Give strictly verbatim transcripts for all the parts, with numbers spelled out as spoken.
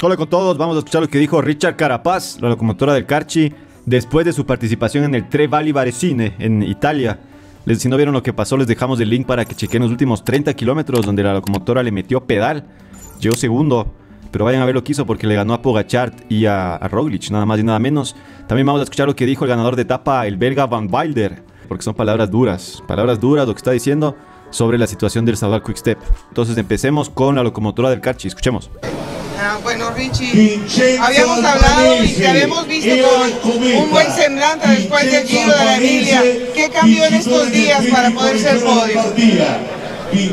Hola con todos, vamos a escuchar lo que dijo Richard Carapaz, la locomotora del Carchi, después de su participación en el Tre Valli Varesine en Italia. Les, si no vieron lo que pasó, les dejamos el link para que chequen los últimos treinta kilómetros, donde la locomotora le metió pedal, llegó segundo, pero vayan a ver lo que hizo porque le ganó a Pogačar y a, a Roglic, nada más y nada menos. También vamos a escuchar lo que dijo el ganador de etapa, el belga Van Wilder, porque son palabras duras, palabras duras lo que está diciendo sobre la situación del Soudal Quickstep. Entonces empecemos con la locomotora del Carchi, escuchemos. Ah, bueno, Richie, habíamos hablado y te habíamos visto con un buen semblante después del Giro de Emilia. ¿Qué cambió en estos días para poder ser podio?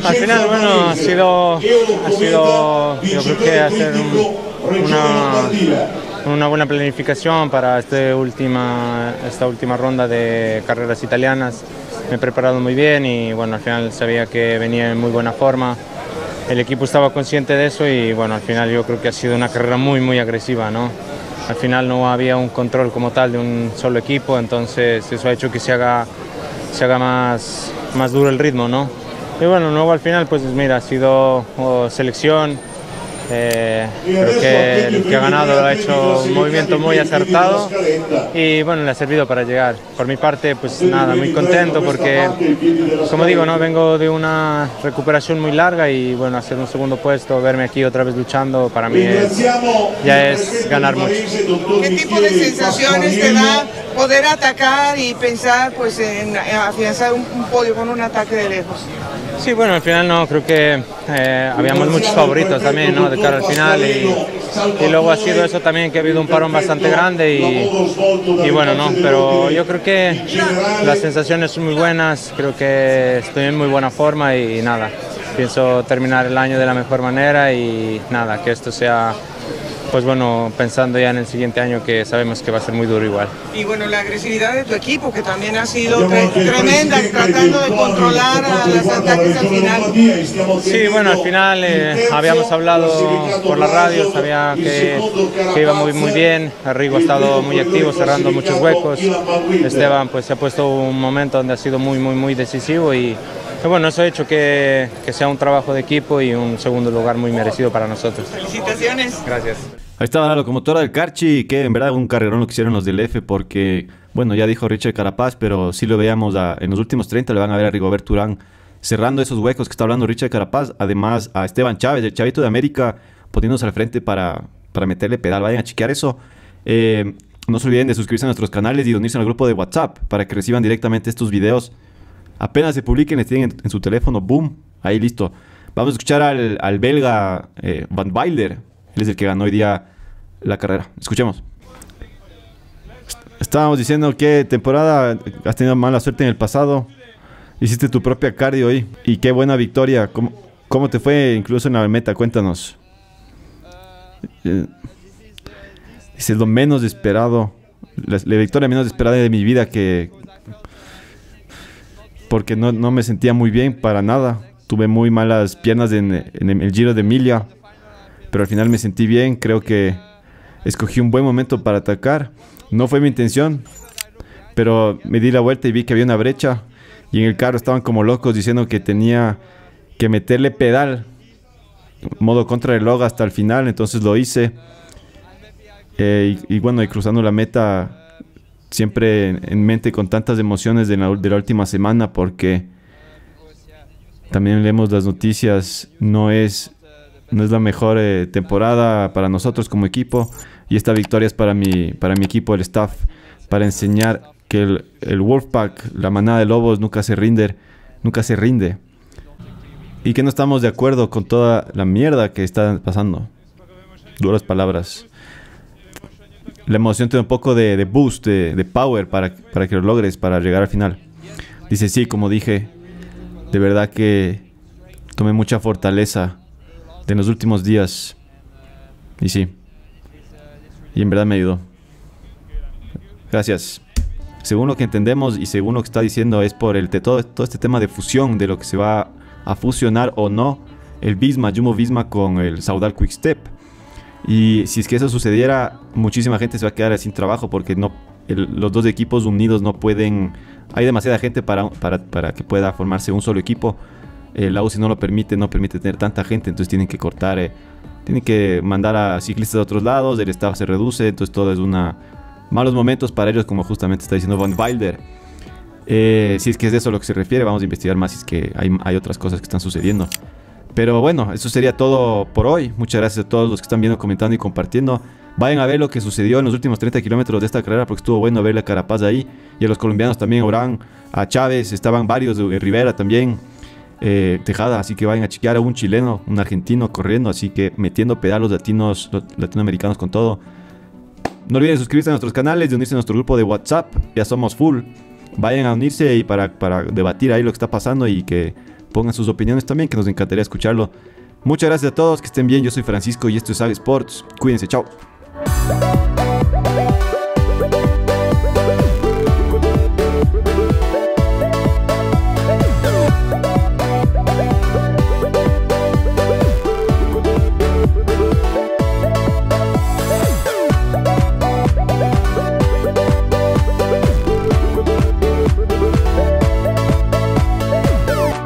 Al final, bueno, ha sido, ha sido yo creo que hacer un, una, una buena planificación para este última, esta última ronda de carreras italianas. Me he preparado muy bien y bueno, al final sabía que venía en muy buena forma. El equipo estaba consciente de eso y bueno, al final yo creo que ha sido una carrera muy muy agresiva, ¿no? Al final no había un control como tal de un solo equipo, entonces eso ha hecho que se haga, se haga más, más duro el ritmo, ¿no? Y bueno, luego al final pues mira, ha sido oh, selección, eh, creo que el que ha ganado ha hecho un movimiento muy acertado y bueno, le ha servido para llegar. Por mi parte pues nada, muy contento porque como digo, ¿no? Vengo de una recuperación muy larga y bueno, hacer un segundo puesto, verme aquí otra vez luchando, para mí es, ya es ganar mucho. ¿Qué tipo de sensaciones te da poder atacar y pensar pues en afianzar un, un podio con un ataque de lejos? Sí, bueno, al final no, creo que eh, habíamos muchos favoritos también, ¿no? De cara al final y, y luego ha sido eso también, que ha habido un parón bastante grande y, y bueno, ¿no? Pero yo creo que las sensaciones son muy buenas, creo que estoy en muy buena forma y nada, pienso terminar el año de la mejor manera y nada, que esto sea... Pues bueno, pensando ya en el siguiente año, que sabemos que va a ser muy duro igual. Y bueno, la agresividad de tu equipo, que también ha sido tre tremenda, tratando de controlar a los ataques al final. Sí, bueno, al final eh, habíamos hablado por la radio, sabía que, que iba muy, muy bien. Rigo ha estado muy activo, cerrando muchos huecos. Esteban pues se ha puesto un momento donde ha sido muy, muy, muy decisivo y... Bueno, eso ha hecho que, que sea un trabajo de equipo y un segundo lugar muy merecido para nosotros. Felicitaciones. Gracias. Ahí estaba la locomotora del Carchi, que en verdad un carrerón lo que hicieron los del F, porque, bueno, ya dijo Richard Carapaz, pero sí lo veíamos a, en los últimos treinta, le van a ver a Rigoberto Urán cerrando esos huecos que está hablando Richard Carapaz, además a Esteban Chávez, el chavito de América, poniéndose al frente para, para meterle pedal. Vayan a chequear eso. Eh, no se olviden de suscribirse a nuestros canales y de unirse al grupo de WhatsApp para que reciban directamente estos videos. Apenas se publiquen, les tienen en su teléfono, boom, ahí listo. Vamos a escuchar al, al belga eh, Van Wilder, él es el que ganó hoy día la carrera. Escuchemos. Estábamos diciendo que temporada, has tenido mala suerte en el pasado, hiciste tu propia cardio hoy, y qué buena victoria. ¿Cómo, cómo te fue incluso en la meta? Cuéntanos. Eh, es lo menos esperado, la, la victoria menos esperada de mi vida que... Porque no, no me sentía muy bien para nada. Tuve muy malas piernas en, en el Giro de Emilia. Pero al final me sentí bien. Creo que escogí un buen momento para atacar. No fue mi intención. Pero me di la vuelta y vi que había una brecha. Y en el carro estaban como locos diciendo que tenía que meterle pedal. Modo contrarreloj hasta el final. Entonces lo hice. Eh, y, y bueno, y cruzando la meta... Siempre en mente con tantas emociones de la, de la última semana, porque también leemos las noticias, no es, no es la mejor eh, temporada para nosotros como equipo, y esta victoria es para mi, para mi equipo, el staff, para enseñar que el, el Wolfpack, la manada de lobos, nunca se rinde, nunca se rinde, y que no estamos de acuerdo con toda la mierda que está pasando. Duras palabras. La emoción te da un poco de, de boost, de, de power para, para que lo logres, para llegar al final. Dice, sí, como dije, de verdad que tomé mucha fortaleza en los últimos días. Y sí, y en verdad me ayudó. Gracias. Según lo que entendemos y según lo que está diciendo, es por el, todo, todo este tema de fusión, de lo que se va a fusionar o no el Visma, Jumbo Visma con el Soudal Quickstep. Y si es que eso sucediera, muchísima gente se va a quedar sin trabajo porque no, el, los dos equipos unidos no pueden... Hay demasiada gente para, para, para que pueda formarse un solo equipo. Eh, la U C I no lo permite, no permite tener tanta gente, entonces tienen que cortar eh, tiene que mandar a ciclistas a otros lados, el staff se reduce, entonces todo es una... malos momentos para ellos, como justamente está diciendo Van Wilder. Eh, si es que es de eso a lo que se refiere, vamos a investigar más si es que hay, hay otras cosas que están sucediendo. Pero bueno, eso sería todo por hoy. Muchas gracias a todos los que están viendo, comentando y compartiendo. Vayan a ver lo que sucedió en los últimos treinta kilómetros de esta carrera, porque estuvo bueno verle a Carapaz ahí. Y a los colombianos también, Urán, a Chávez, estaban varios, de Rivera también, eh, Tejada. Así que vayan a chequear a un chileno, un argentino corriendo. Así que metiendo pedalos latinos, latinoamericanos con todo. No olviden suscribirse a nuestros canales, de unirse a nuestro grupo de WhatsApp. Ya somos full. Vayan a unirse y para, para debatir ahí lo que está pasando y que pongan sus opiniones también, que nos encantaría escucharlo. Muchas gracias a todos, que estén bien. Yo soy Francisco y esto es Saga Sports. Cuídense, chao.